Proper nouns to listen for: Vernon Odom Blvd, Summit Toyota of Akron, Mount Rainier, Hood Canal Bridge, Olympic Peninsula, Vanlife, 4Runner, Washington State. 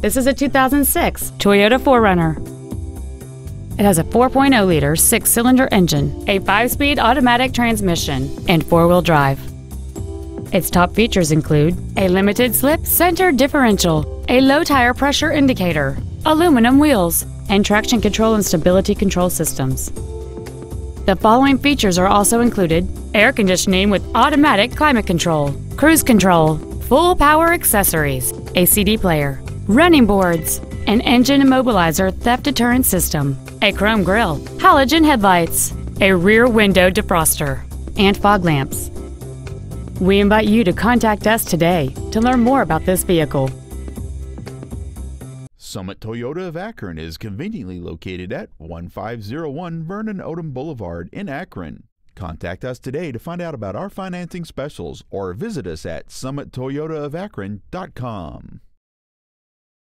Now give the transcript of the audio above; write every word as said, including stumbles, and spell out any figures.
This is a two thousand six Toyota four runner. It has a four point oh liter six-cylinder engine, a five-speed automatic transmission, and four-wheel drive. Its top features include a limited slip center differential, a low tire pressure indicator, aluminum wheels, and traction control and stability control systems. The following features are also included: air conditioning with automatic climate control, cruise control, full power accessories, a C D player, running boards, an engine immobilizer theft deterrent system, a chrome grille, halogen headlights, a rear window defroster, and fog lamps. We invite you to contact us today to learn more about this vehicle. Summit Toyota of Akron is conveniently located at one five zero one Vernon Odom Boulevard in Akron. Contact us today to find out about our financing specials or visit us at summit toyota of akron dot com.